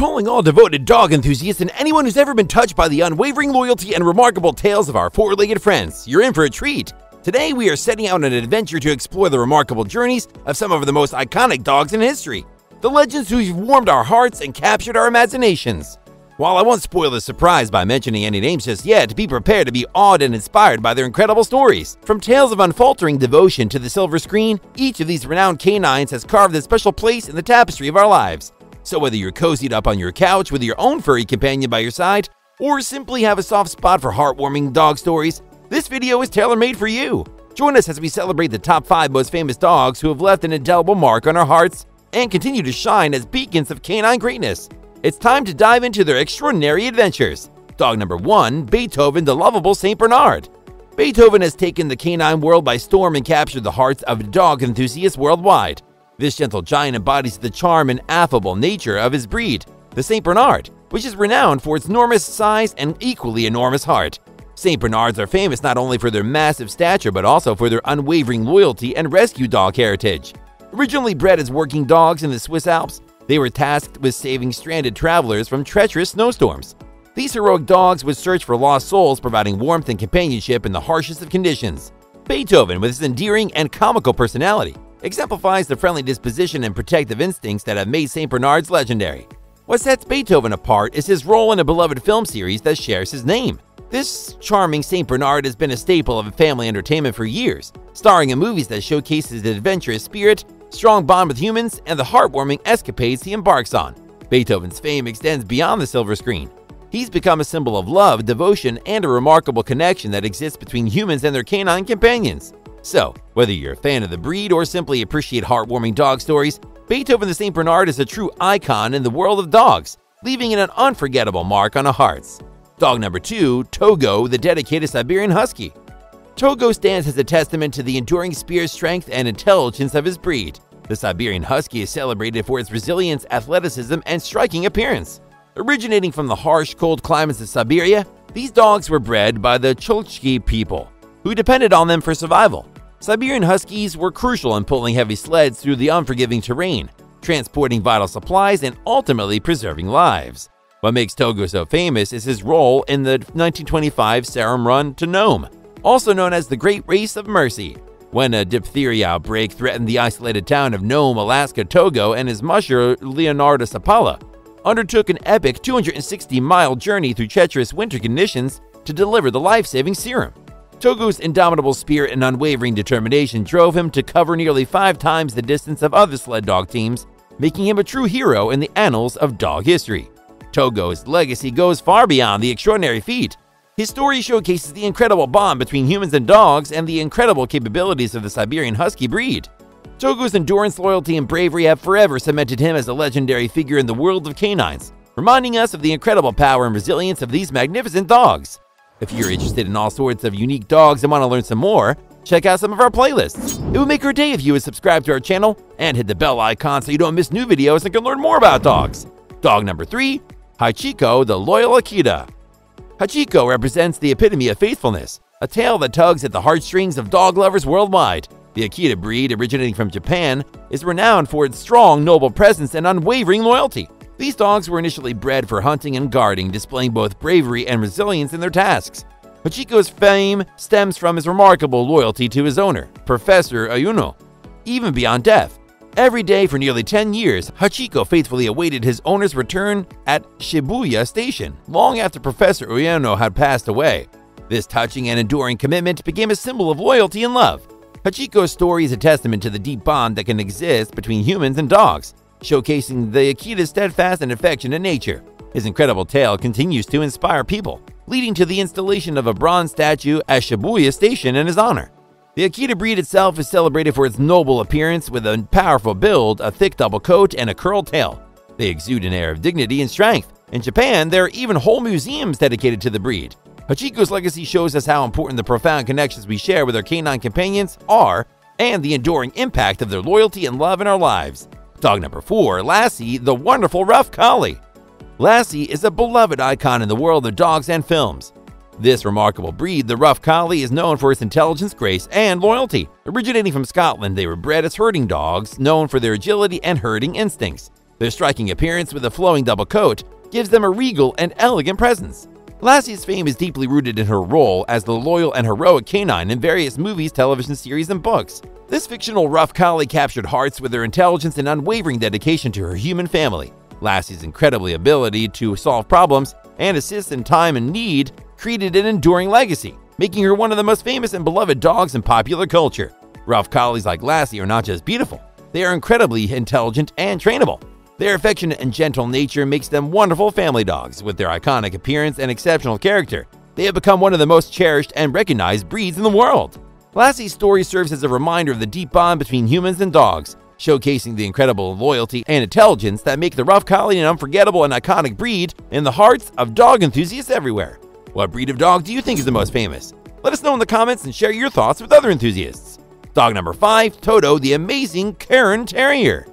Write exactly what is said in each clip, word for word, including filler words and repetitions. calling all devoted dog enthusiasts and anyone who's ever been touched by the unwavering loyalty and remarkable tales of our four-legged friends. You're in for a treat! Today we are setting out on an adventure to explore the remarkable journeys of some of the most iconic dogs in history, the legends who've warmed our hearts and captured our imaginations. While I won't spoil the surprise by mentioning any names just yet, be prepared to be awed and inspired by their incredible stories. From tales of unfaltering devotion to the silver screen, each of these renowned canines has carved a special place in the tapestry of our lives. So whether you're cozied up on your couch with your own furry companion by your side, or simply have a soft spot for heartwarming dog stories, this video is tailor-made for you. Join us as we celebrate the top five most famous dogs who have left an indelible mark on our hearts and continue to shine as beacons of canine greatness. It's time to dive into their extraordinary adventures. Dog number one, Beethoven, the lovable Saint Bernard. Beethoven has taken the canine world by storm and captured the hearts of dog enthusiasts worldwide. This gentle giant embodies the charm and affable nature of his breed, the Saint Bernard, which is renowned for its enormous size and equally enormous heart. Saint Bernards are famous not only for their massive stature but also for their unwavering loyalty and rescue dog heritage. Originally bred as working dogs in the Swiss Alps, they were tasked with saving stranded travelers from treacherous snowstorms. These heroic dogs would search for lost souls, providing warmth and companionship in the harshest of conditions. Beethoven, with his endearing and comical personality, exemplifies the friendly disposition and protective instincts that have made Saint Bernards legendary. What sets Beethoven apart is his role in a beloved film series that shares his name. This charming Saint Bernard has been a staple of family entertainment for years, starring in movies that showcase his adventurous spirit, strong bond with humans, and the heartwarming escapades he embarks on. Beethoven's fame extends beyond the silver screen. He's become a symbol of love, devotion, and a remarkable connection that exists between humans and their canine companions. So, whether you're a fan of the breed or simply appreciate heartwarming dog stories, Beethoven the Saint Bernard is a true icon in the world of dogs, leaving an unforgettable mark on our hearts. Dog number two, Togo, the dedicated Siberian Husky. Togo stands as a testament to the enduring spirit, strength, and intelligence of his breed. The Siberian Husky is celebrated for its resilience, athleticism, and striking appearance. Originating from the harsh, cold climates of Siberia, these dogs were bred by the Chukchi people, who depended on them for survival. Siberian Huskies were crucial in pulling heavy sleds through the unforgiving terrain, transporting vital supplies, and ultimately preserving lives. What makes Togo so famous is his role in the nineteen twenty-five Serum Run to Nome, also known as the Great Race of Mercy. When a diphtheria outbreak threatened the isolated town of Nome, Alaska, Togo and his musher Leonhard Seppala undertook an epic two hundred sixty mile journey through treacherous winter conditions to deliver the life-saving serum. Togo's indomitable spirit and unwavering determination drove him to cover nearly five times the distance of other sled dog teams, making him a true hero in the annals of dog history. Togo's legacy goes far beyond the extraordinary feat. His story showcases the incredible bond between humans and dogs and the incredible capabilities of the Siberian Husky breed. Togo's endurance, loyalty, and bravery have forever cemented him as a legendary figure in the world of canines, reminding us of the incredible power and resilience of these magnificent dogs. If you're interested in all sorts of unique dogs and want to learn some more, check out some of our playlists. It would make our day if you would subscribe to our channel and hit the bell icon so you don't miss new videos and can learn more about dogs. Dog number three, Hachiko, the loyal Akita. Hachiko represents the epitome of faithfulness, a tale that tugs at the heartstrings of dog lovers worldwide. The Akita breed, originating from Japan, is renowned for its strong, noble presence and unwavering loyalty. These dogs were initially bred for hunting and guarding, displaying both bravery and resilience in their tasks. Hachiko's fame stems from his remarkable loyalty to his owner, Professor Ueno, even beyond death. Every day for nearly ten years, Hachiko faithfully awaited his owner's return at Shibuya Station, long after Professor Ueno had passed away. This touching and enduring commitment became a symbol of loyalty and love. Hachiko's story is a testament to the deep bond that can exist between humans and dogs, showcasing the Akita's steadfast and affectionate nature. His incredible tale continues to inspire people, leading to the installation of a bronze statue at Shibuya Station in his honor. The Akita breed itself is celebrated for its noble appearance with a powerful build, a thick double coat, and a curled tail. They exude an air of dignity and strength. In Japan, there are even whole museums dedicated to the breed. Hachiko's legacy shows us how important the profound connections we share with our canine companions are and the enduring impact of their loyalty and love in our lives. Dog number four, Lassie, the wonderful Rough Collie. Lassie is a beloved icon in the world of dogs and films. This remarkable breed, the Rough Collie, is known for its intelligence, grace, and loyalty. Originating from Scotland, they were bred as herding dogs, known for their agility and herding instincts. Their striking appearance with a flowing double coat gives them a regal and elegant presence. Lassie's fame is deeply rooted in her role as the loyal and heroic canine in various movies, television series, and books. This fictional rough collie captured hearts with her intelligence and unwavering dedication to her human family. Lassie's incredible ability to solve problems and assist in time and need created an enduring legacy, making her one of the most famous and beloved dogs in popular culture. Rough collies like Lassie are not just beautiful, they are incredibly intelligent and trainable. Their affectionate and gentle nature makes them wonderful family dogs. With their iconic appearance and exceptional character, they have become one of the most cherished and recognized breeds in the world. Lassie's story serves as a reminder of the deep bond between humans and dogs, showcasing the incredible loyalty and intelligence that make the Rough Collie an unforgettable and iconic breed in the hearts of dog enthusiasts everywhere. What breed of dog do you think is the most famous? Let us know in the comments and share your thoughts with other enthusiasts. Dog number five, Toto, the amazing Cairn Terrier.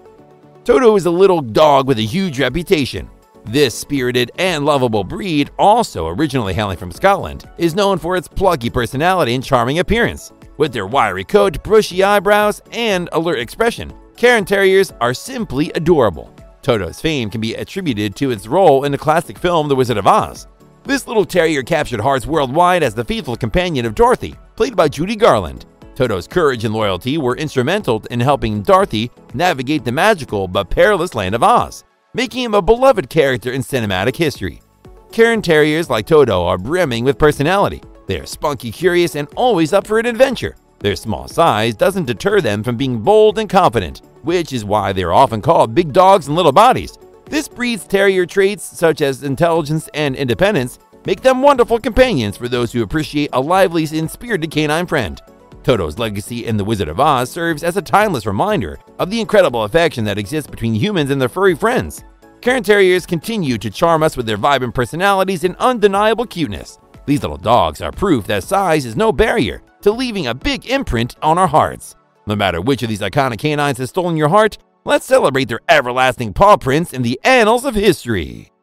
Toto is a little dog with a huge reputation. This spirited and lovable breed, also originally hailing from Scotland, is known for its plucky personality and charming appearance. With their wiry coat, bushy eyebrows, and alert expression, Cairn Terriers are simply adorable. Toto's fame can be attributed to its role in the classic film The Wizard of Oz. This little terrier captured hearts worldwide as the faithful companion of Dorothy, played by Judy Garland. Toto's courage and loyalty were instrumental in helping Dorothy navigate the magical but perilous land of Oz, making him a beloved character in cinematic history. Cairn Terriers like Toto are brimming with personality. They are spunky, curious, and always up for an adventure. Their small size doesn't deter them from being bold and confident, which is why they are often called big dogs and little bodies. This breed's terrier traits, such as intelligence and independence, make them wonderful companions for those who appreciate a lively and spirited canine friend. Toto's legacy in The Wizard of Oz serves as a timeless reminder of the incredible affection that exists between humans and their furry friends. Cairn Terriers continue to charm us with their vibrant personalities and undeniable cuteness. These little dogs are proof that size is no barrier to leaving a big imprint on our hearts. No matter which of these iconic canines has stolen your heart, let's celebrate their everlasting paw prints in the annals of history.